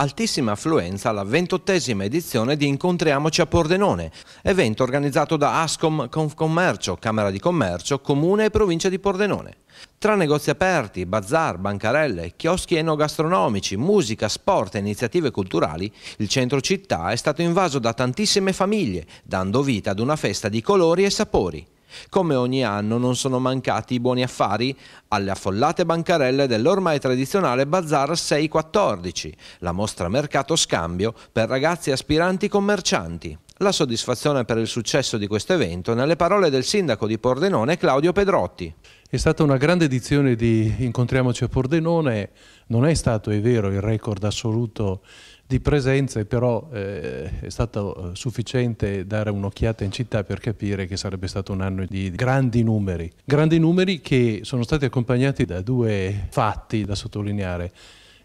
altissima affluenza alla 28ª edizione di Incontriamoci a Pordenone, evento organizzato da Ascom Confcommercio, Camera di Commercio, Comune e Provincia di Pordenone. Tra negozi aperti, bazar, bancarelle, chioschi enogastronomici, musica, sport e iniziative culturali, il centro città è stato invaso da tantissime famiglie, dando vita ad una festa di colori e sapori. Come ogni anno non sono mancati i buoni affari alle affollate bancarelle dell'ormai tradizionale Bazar 614, la mostra mercato scambio per ragazzi aspiranti commercianti. La soddisfazione per il successo di questo evento nelle parole del sindaco di Pordenone Claudio Pedrotti. È stata una grande edizione di Incontriamoci a Pordenone, non è stato, è vero, il record assoluto di presenze, però è stato sufficiente dare un'occhiata in città per capire che sarebbe stato un anno di grandi numeri che sono stati accompagnati da due fatti da sottolineare.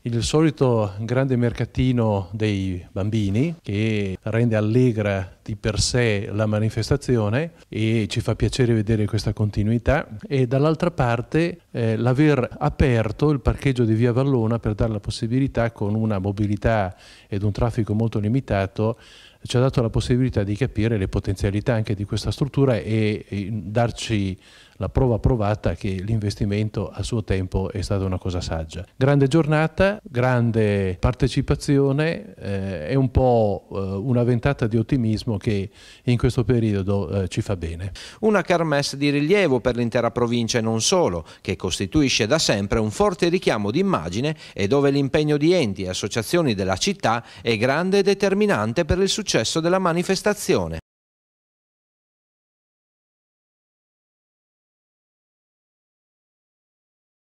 Il solito grande mercatino dei bambini che rende allegra di per sé la manifestazione e ci fa piacere vedere questa continuità, e dall'altra parte l'aver aperto il parcheggio di via Vallona per dare la possibilità, con una mobilità ed un traffico molto limitato, ci ha dato la possibilità di capire le potenzialità anche di questa struttura e darci la prova provata che l'investimento a suo tempo è stata una cosa saggia. Grande giornata, grande partecipazione, è un po' una ventata di ottimismo che in questo periodo ci fa bene. Una kermesse di rilievo per l'intera provincia e non solo, che costituisce da sempre un forte richiamo d'immagine e dove l'impegno di enti e associazioni della città è grande e determinante per il successo della manifestazione.